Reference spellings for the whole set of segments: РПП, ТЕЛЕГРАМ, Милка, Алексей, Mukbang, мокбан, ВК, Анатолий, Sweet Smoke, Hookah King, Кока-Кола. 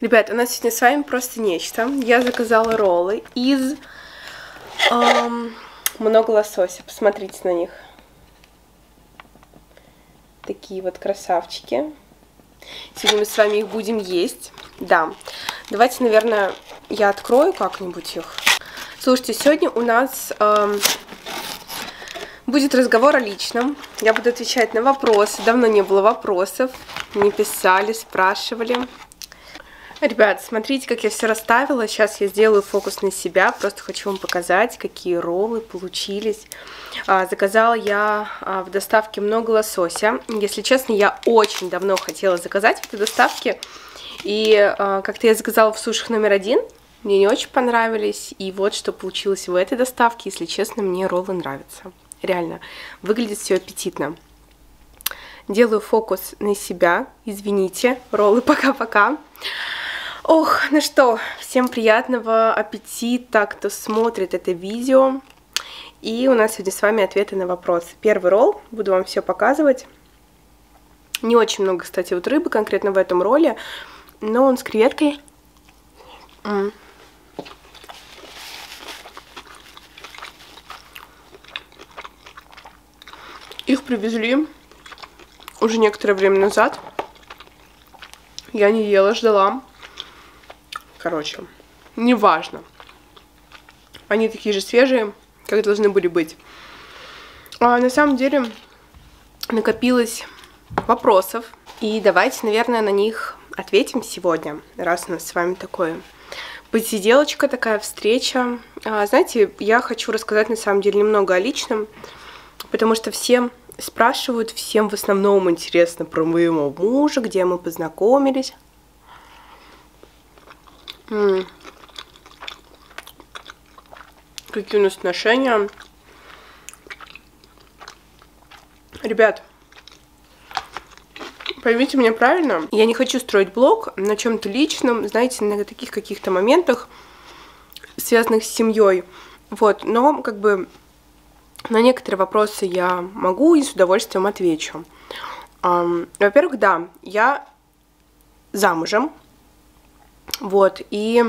Ребят, у нас сегодня с вами просто нечто. Я заказала роллы из много лосося. Посмотрите на них. Такие вот красавчики. Сегодня мы с вами их будем есть. Да. Давайте, наверное, я открою как-нибудь их. Слушайте, сегодня у нас будет разговор о личном. Я буду отвечать на вопросы. Давно не было вопросов. Мне писали, спрашивали. Ребят, смотрите, как я все расставила. Сейчас я сделаю фокус на себя. Просто хочу вам показать, какие роллы получились. Заказала я в доставке много лосося. Если честно, я очень давно хотела заказать в этой доставке. И как-то я заказала в сушах номер 1. Мне не очень понравились. И вот что получилось в этой доставке. Если честно, мне роллы нравятся. Реально. Выглядит все аппетитно. Делаю фокус на себя. Извините. Роллы пока-пока. Ох, ну что, всем приятного аппетита, кто смотрит это видео. И у нас сегодня с вами ответы на вопросы. Первый ролл, буду вам все показывать. Не очень много, кстати, вот рыбы конкретно в этом ролле, но он с креветкой. Их привезли уже некоторое время назад. Я не ела, ждала. Короче, неважно. Они такие же свежие, как должны были быть. А на самом деле накопилось вопросов. И давайте, наверное, на них ответим сегодня, раз у нас с вами такое посиделочка, такая встреча. Знаете, я хочу рассказать на самом деле немного о личном, потому что всем спрашивают, всем в основном интересно про моего мужа, где мы познакомились. Какие у нас отношения. Ребят, поймите меня правильно, я не хочу строить блог на чем-то личном, знаете, на таких каких-то моментах, связанных с семьей. Вот, но как бы на некоторые вопросы я могу и с удовольствием отвечу. Во-первых, да, я замужем. Вот, и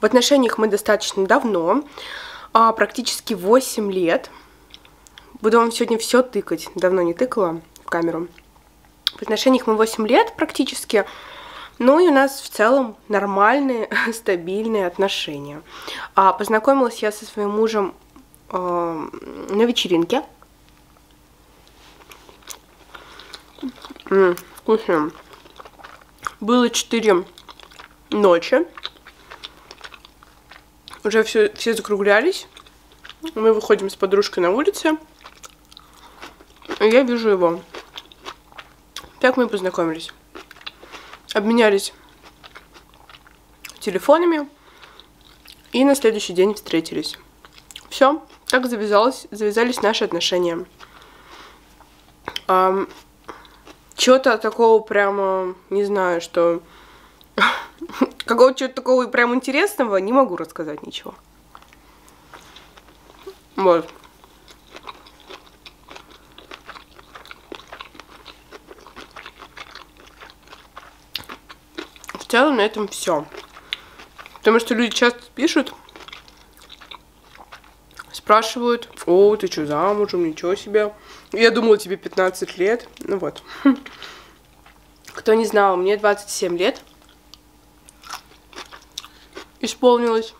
в отношениях мы достаточно давно, практически 8 лет. Буду вам сегодня все тыкать, давно не тыкала в камеру. В отношениях мы 8 лет практически, ну и у нас в целом нормальные, стабильные отношения. Познакомилась я со своим мужем на вечеринке. Вкусно. Было 4 ночи. Уже все закруглялись. Мы выходим с подружкой на улице. И я вижу его. Так мы познакомились. Обменялись телефонами. И на следующий день встретились. Все. Так завязались наши отношения. Чего-то такого прямо, не знаю, что... Какого-то чего-то такого прям интересного не могу рассказать ничего. Вот. В целом на этом все. Потому что люди часто пишут, спрашивают: о, ты что, замужем, ничего себе. Я думала, тебе 15 лет. Ну вот. Кто не знал, мне 27 лет. Исполнилось.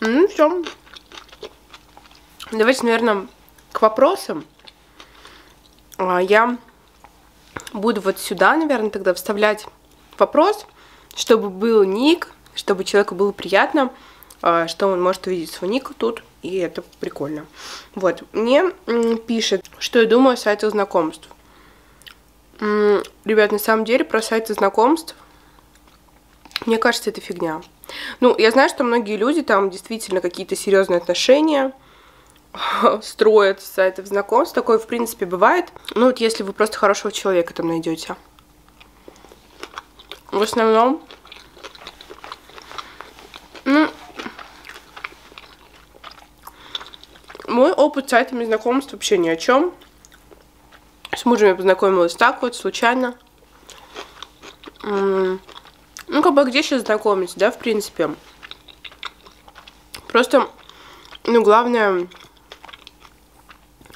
Ну, все. Давайте, наверное, к вопросам. Я буду вот сюда, наверное, тогда вставлять вопрос, чтобы был ник, чтобы человеку было приятно, что он может увидеть свой ник тут, и это прикольно. Вот. Мне пишет, что я думаю о сайтах знакомств. Ребят, на самом деле, про сайты знакомств мне кажется, это фигня. Ну, я знаю, что многие люди там действительно какие-то серьезные отношения строят с сайтов знакомств. Такое, в принципе, бывает. Ну, вот если вы просто хорошего человека там найдете. В основном... Мой опыт с сайтами знакомств вообще ни о чем. С мужем я познакомилась так вот, случайно. Ну, как бы, где сейчас знакомиться, да, в принципе. Просто, ну, главное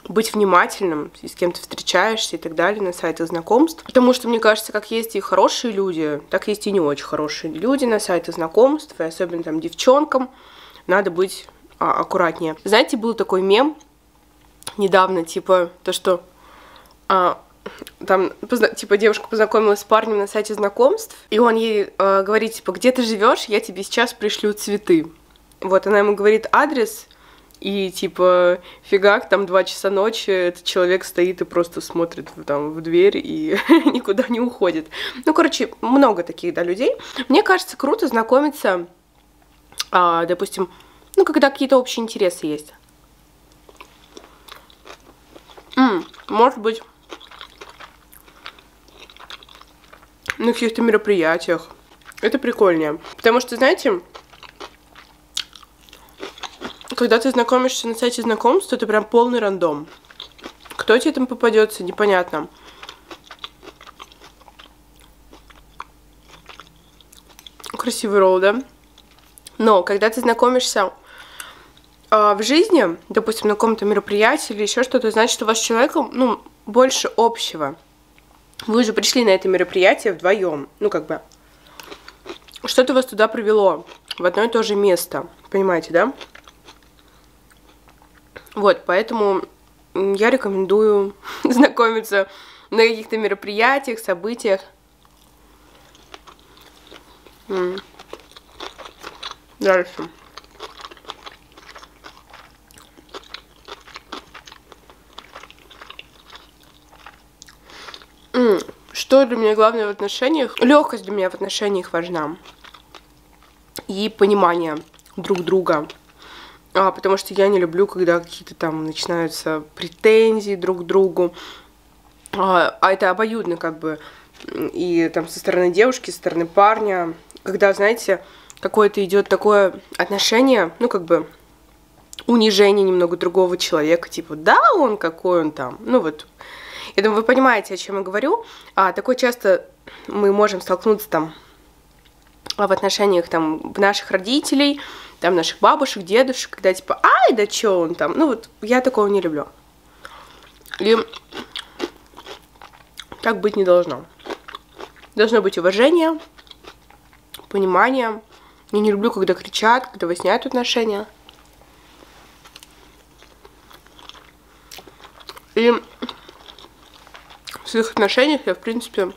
быть внимательным, с кем ты встречаешься и так далее на сайтах знакомств. Потому что, мне кажется, как есть и хорошие люди, так есть и не очень хорошие люди на сайтах знакомств. И особенно там девчонкам надо быть аккуратнее. Знаете, был такой мем недавно, типа, то, что... Там, типа, девушка познакомилась с парнем на сайте знакомств, и он ей говорит, типа, где ты живешь, я тебе сейчас пришлю цветы. Вот, она ему говорит адрес, и, типа, фигак, там 2 часа ночи этот человек стоит и просто смотрит там в дверь и никуда не уходит. Ну, короче, много таких, да, людей. Мне кажется, круто знакомиться, допустим, ну, когда какие-то общие интересы есть. Может быть... на каких-то мероприятиях. Это прикольнее. Потому что, знаете, когда ты знакомишься на сайте знакомств, это прям полный рандом. Кто тебе там попадется, непонятно. Красивый ролл, да? Но когда ты знакомишься в жизни, допустим, на каком-то мероприятии или еще что-то, значит, что у вас с человеком, ну, больше общего. Вы же пришли на это мероприятие вдвоем. Ну, как бы, что-то вас туда привело. В одно и то же место. Понимаете, да? Вот, поэтому я рекомендую знакомиться на каких-то мероприятиях, событиях. Дальше. Что для меня главное в отношениях? Легкость для меня в отношениях важна. И понимание друг друга. Потому что я не люблю, когда какие-то там начинаются претензии друг к другу. А это обоюдно, как бы. И там со стороны девушки, со стороны парня. Когда, знаете, какое-то идет такое отношение, ну, как бы, унижение немного другого человека. Типа, да, он какой он там. Ну, вот... Я думаю, вы понимаете, о чем я говорю. Такое часто мы можем столкнуться там в отношениях там наших родителей, там наших бабушек, дедушек, когда типа, ай, да че он там? Ну вот, я такого не люблю. И так быть не должно. Должно быть уважение, понимание. Я не люблю, когда кричат, когда выясняют отношения. И... в своих отношениях я, в принципе,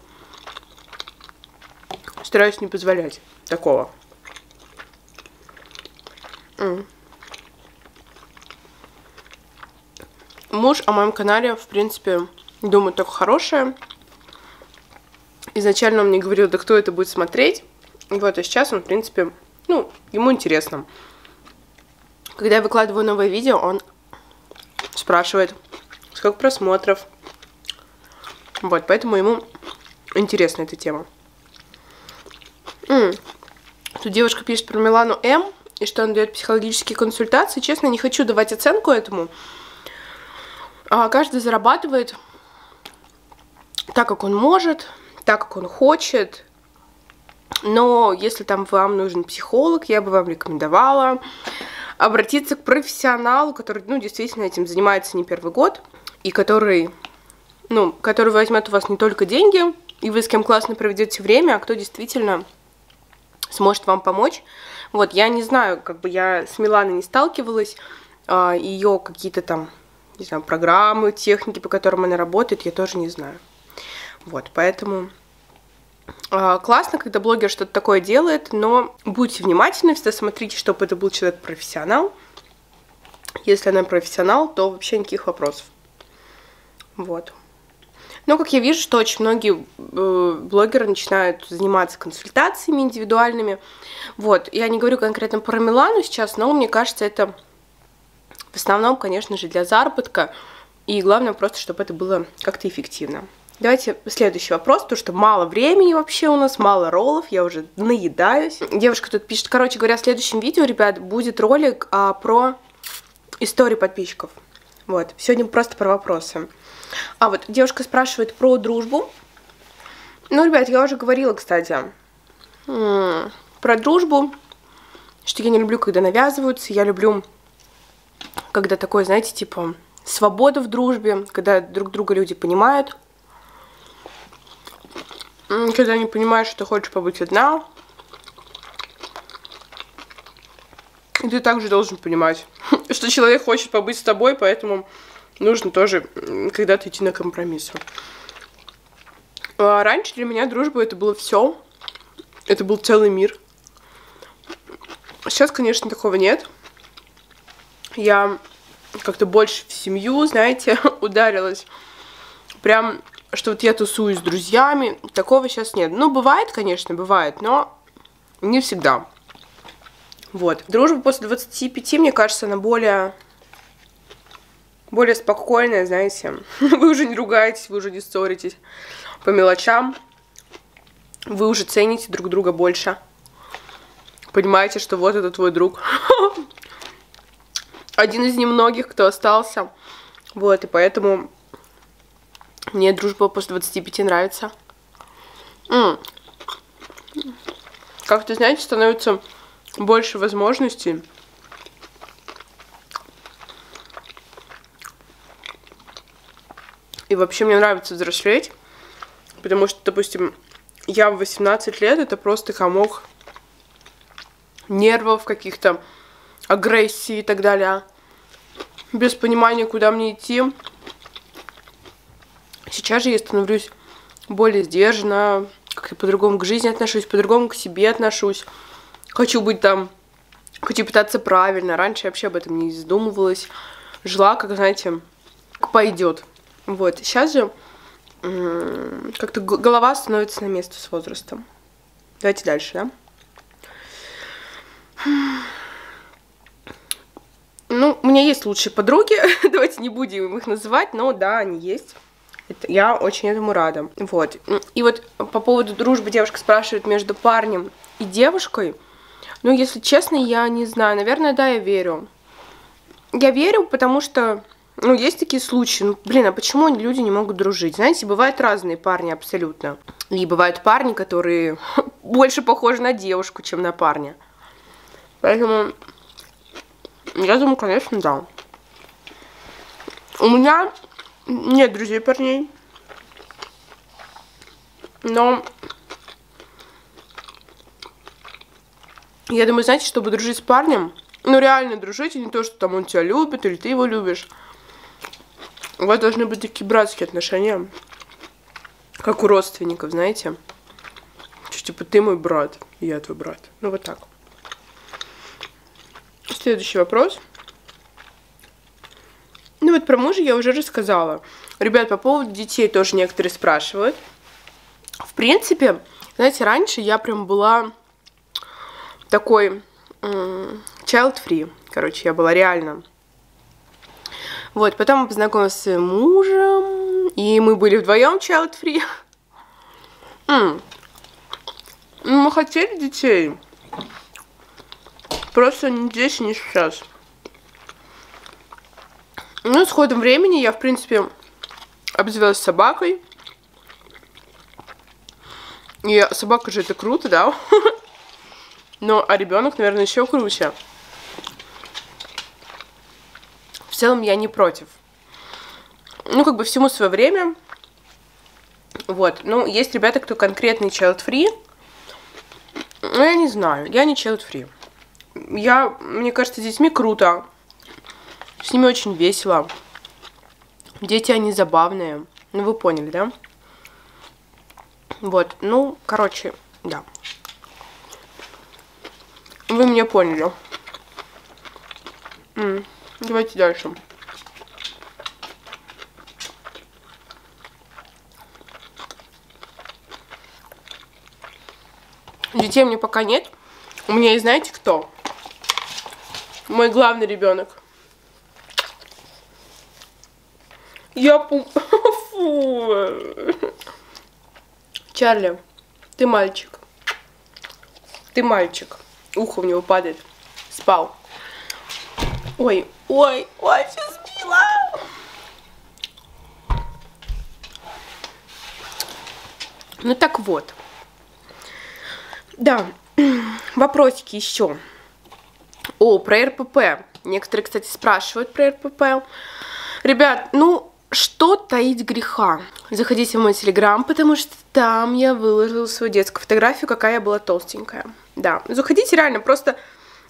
стараюсь не позволять такого. Муж о моем канале, в принципе, думает только хорошее. Изначально он мне говорил, да кто это будет смотреть. Вот, а сейчас он, в принципе, ну, ему интересно. Когда я выкладываю новое видео, он спрашивает, сколько просмотров. Вот, поэтому ему интересна эта тема. Тут девушка пишет про Милану М. И что он дает психологические консультации. Честно, не хочу давать оценку этому. Каждый зарабатывает так, как он может, так, как он хочет. Но если там вам нужен психолог, я бы вам рекомендовала обратиться к профессионалу, который, ну, действительно этим занимается не первый год. И который... ну, который возьмет у вас не только деньги, и вы с кем классно проведете время, а кто действительно сможет вам помочь. Вот, я не знаю, как бы я с Миланой не сталкивалась, ее какие-то там, не знаю, программы, техники, по которым она работает, я тоже не знаю. Вот, поэтому классно, когда блогер что-то такое делает, но будьте внимательны, всегда смотрите, чтобы это был человек-профессионал. Если она профессионал, то вообще никаких вопросов. Вот. Но, как я вижу, что очень многие блогеры начинают заниматься консультациями индивидуальными. Вот, я не говорю конкретно про Милану сейчас, но мне кажется, это в основном, конечно же, для заработка. И главное просто, чтобы это было как-то эффективно. Давайте следующий вопрос, потому что мало времени вообще у нас, мало роллов, я уже наедаюсь. Девушка тут пишет, короче говоря, в следующем видео, ребят, будет ролик про истории подписчиков. Вот, сегодня просто про вопросы. Вот девушка спрашивает про дружбу. Ну, ребят, я уже говорила, кстати, про дружбу, что я не люблю, когда навязываются, я люблю, когда такое, знаете, типа, свобода в дружбе, когда друг друга люди понимают, когда они понимают, что ты хочешь побыть одна, и ты также должен понимать, что человек хочет побыть с тобой, поэтому нужно тоже когда-то идти на компромисс. А раньше для меня дружба это было все, это был целый мир. Сейчас, конечно, такого нет. Я как-то больше в семью, знаете, ударилась. Прям, что вот я тусую с друзьями, такого сейчас нет. Ну, бывает, конечно, бывает, но не всегда. Вот. Дружба после 25, мне кажется, она более спокойная, знаете. Вы уже не ругаетесь, вы уже не ссоритесь по мелочам. Вы уже цените друг друга больше. Понимаете, что вот это твой друг. Один из немногих, кто остался. Вот, и поэтому мне дружба после 25 нравится. Как-то, знаете, становится больше возможностей. И вообще мне нравится взрослеть. Потому что, допустим, я в 18 лет, это просто комок нервов каких-то, агрессии и так далее. Без понимания, куда мне идти. Сейчас же я становлюсь более сдержанно, как-то по-другому к жизни отношусь, по-другому к себе отношусь. Хочу быть там, хочу питаться правильно. Раньше я вообще об этом не задумывалась. Жила, как, знаете, пойдет. Вот, сейчас же как-то голова становится на место с возрастом. Давайте дальше, да? Ну, у меня есть лучшие подруги, давайте не будем их называть, но да, они есть. Это, я очень этому рада. Вот. И вот по поводу дружбы девушка спрашивает между парнем и девушкой. Ну, если честно, я не знаю. Наверное, да, я верю. Я верю, потому что, ну, есть такие случаи. Ну, блин, а почему люди не могут дружить? Знаете, бывают разные парни абсолютно. И бывают парни, которые больше похожи на девушку, чем на парня. Поэтому я думаю, конечно, да. У меня нет друзей парней. Но я думаю, знаете, чтобы дружить с парнем, ну реально дружить, и не то, что там он тебя любит, или ты его любишь. У вас должны быть такие братские отношения, как у родственников, знаете. Что, типа, ты мой брат, и я твой брат. Ну вот так. Следующий вопрос. Ну вот про мужа я уже рассказала. Ребят, по поводу детей тоже некоторые спрашивают. В принципе, знаете, раньше я прям была такой child-free. Короче, я была реально. Вот, потом познакомилась с мужем, и мы были вдвоем child-free. Мы хотели детей. Просто не здесь, не сейчас. Ну, с ходом времени я, в принципе, обзавелась собакой. И собака же это круто, да? Но, а ребенок, наверное, еще круче. В целом, я не против. Ну, как бы всему свое время. Вот. Ну, есть ребята, кто конкретный child-free. Но я не знаю. Я не child-free. Мне кажется, с детьми круто. С ними очень весело. Дети, они забавные. Ну, вы поняли, да? Вот, ну, короче, да. Вы меня поняли. Давайте дальше. Детей мне пока нет. У меня и знаете кто? Мой главный ребенок. Чарли, ты мальчик. Ты мальчик. Ухо в него падает. Спал. Ой, ой, ой, сейчас мила. Ну так вот. Да, вопросики еще. О, про РПП. Некоторые, кстати, спрашивают про РПП. Ребят, ну, что таить греха? Заходите в мой Telegram, потому что там я выложила свою детскую фотографию, какая я была толстенькая. Да, заходите реально, просто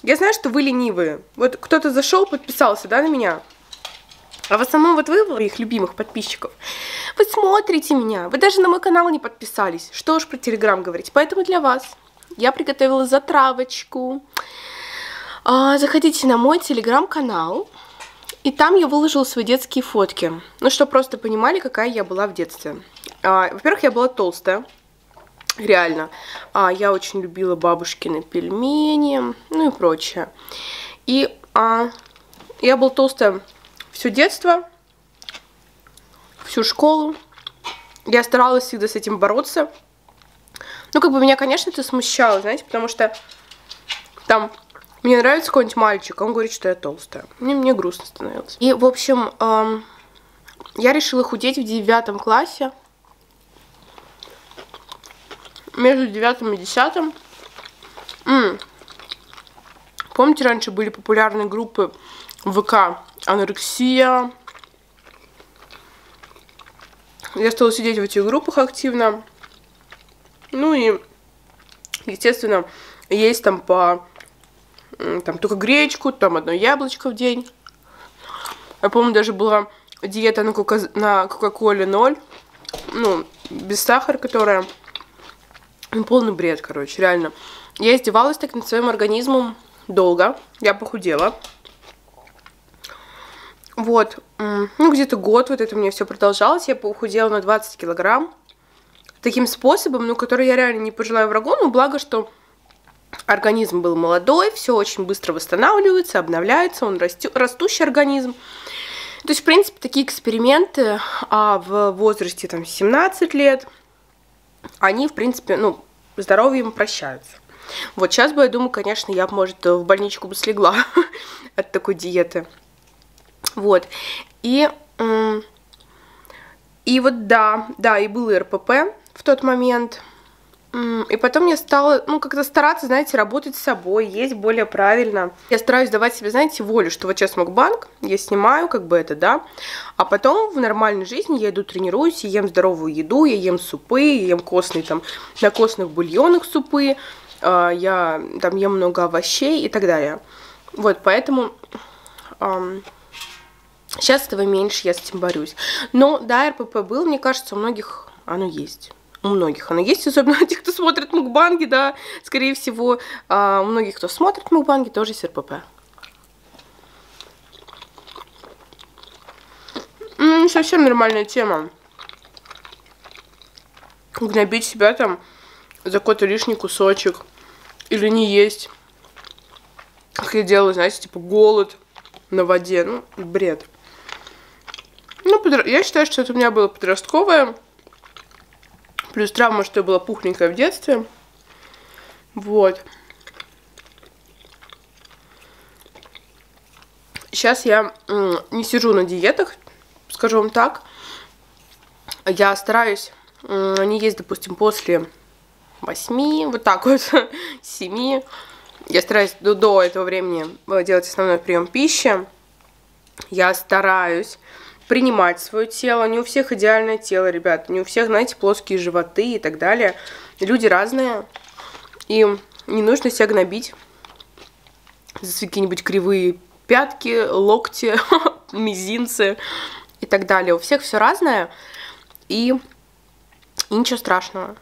я знаю, что вы ленивые. Вот кто-то зашел, подписался, да, на меня? А в основном вот вы, моих любимых подписчиков, вы смотрите меня, вы даже на мой канал не подписались. Что уж про Telegram говорить. Поэтому для вас я приготовила затравочку. Заходите на мой Telegram-канал. И там я выложила свои детские фотки. Ну, чтобы просто понимали, какая я была в детстве. Во-первых, я была толстая. Реально. Я очень любила бабушкины пельмени. Ну и прочее. И я была толстая все детство. Всю школу. Я старалась всегда с этим бороться. Ну, как бы меня, конечно, это смущало, знаете. Потому что там... Мне нравится какой-нибудь мальчик, он говорит, что я толстая. Мне грустно становилось. И, в общем, я решила худеть в 9 классе. Между 9 и 10. Помните, раньше были популярные группы в ВК? Анорексия. Я стала сидеть в этих группах активно. Ну и, естественно, есть там по... Там только гречку, там одно яблочко в день. Я помню, даже была диета на кока-коле 0. Ну, без сахара, которая... Полный бред, короче, реально. Я издевалась так над своим организмом долго. Я похудела. Вот. Ну, где-то год вот это у меня все продолжалось. Я похудела на 20 килограмм. Таким способом, ну, который я реально не пожелаю врагу. Но благо, что... Организм был молодой, все очень быстро восстанавливается, обновляется, он растущий организм. То есть, в принципе, такие эксперименты в возрасте там 17 лет, они, в принципе, ну, здоровьем прощаются. Вот сейчас бы, я думаю, конечно, я, может, в больничку бы слегла от такой диеты. Вот. И вот да, и был РПП в тот момент. И потом я стала, ну, как-то стараться, знаете, работать с собой, есть более правильно. Я стараюсь давать себе, знаете, волю, что вот сейчас мукбанг, я снимаю, как бы это, да. А потом в нормальной жизни я иду тренируюсь, я ем здоровую еду, я ем супы, я ем костные, там, на костных бульонах супы, я там ем много овощей и так далее. Вот, поэтому... Сейчас этого меньше, я с этим борюсь. Но, да, РПП был, мне кажется, у многих оно есть. У многих она есть, особенно у тех, кто смотрит мукбанги, да, скорее всего, у многих, кто смотрит мукбанги, тоже есть РПП. Совсем нормальная тема. Гнобить себя там за какой-то лишний кусочек или не есть. Как я делаю, знаете, типа голод на воде, ну, бред. Ну, я считаю, что это у меня было подростковое. Плюс травма, что я была пухленькая в детстве. Вот. Сейчас я не сижу на диетах, скажу вам так. Я стараюсь не есть, допустим, после 8, вот так вот, 7. Я стараюсь до этого времени делать основной прием пищи. Я стараюсь... принимать свое тело. Не у всех идеальное тело, ребят. Не у всех, знаете, плоские животы и так далее. Люди разные. И не нужно себя гнобить за какие-нибудь кривые пятки, локти, мизинцы и так далее. У всех все разное. И ничего страшного.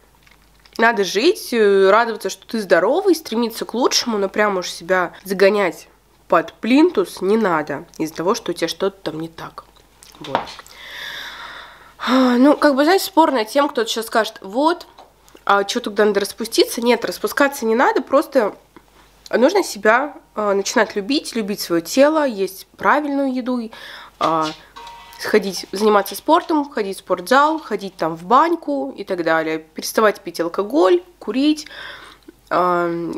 Надо жить, радоваться, что ты здоровый, стремиться к лучшему, но прям уж себя загонять под плинтус не надо. Из-за того, что у тебя что-то там не так. Вот. Ну, как бы, знаете, спорная тема, кто-то сейчас скажет, вот, а что тогда надо распуститься? Нет, распускаться не надо, просто нужно себя начинать любить, любить свое тело, есть правильную еду, сходить, заниматься спортом, ходить в спортзал, ходить там в баньку и так далее, переставать пить алкоголь, курить,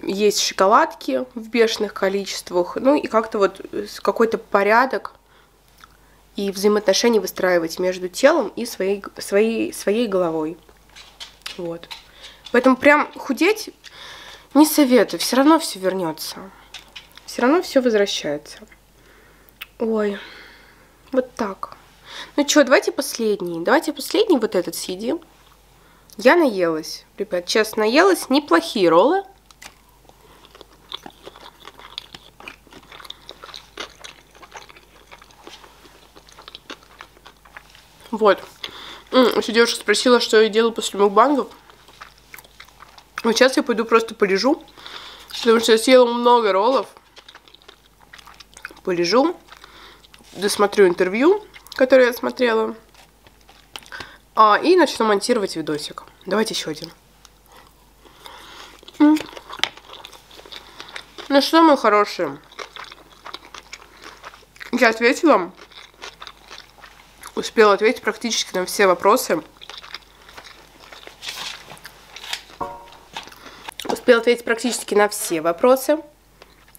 есть шоколадки в бешеных количествах, ну и как-то вот какой-то порядок. И взаимоотношения выстраивать между телом и своей головой. Вот. Поэтому прям худеть не советую. Все равно все вернется. Все равно все возвращается. Ой. Вот так. Ну что, давайте последний. Давайте последний вот этот съедим. Я наелась, ребят. Честно, наелась. Неплохие роллы. Вот. Еще девушка спросила, что я делаю после мукбангов. Вот сейчас я пойду просто полежу. Потому что я съела много роллов. Полежу. Досмотрю интервью, которое я смотрела. И начну монтировать видосик. Давайте еще один. Ну что, мои хорошие. Я ответила. Успела ответить практически на все вопросы. Успела ответить практически на все вопросы.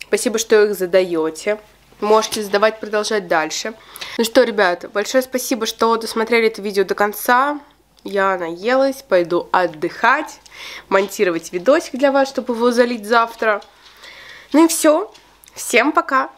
Спасибо, что их задаете. Можете задавать, продолжать дальше. Ну что, ребята, большое спасибо, что досмотрели это видео до конца. Я наелась, пойду отдыхать, монтировать видосик для вас, чтобы его залить завтра. Ну и все. Всем пока!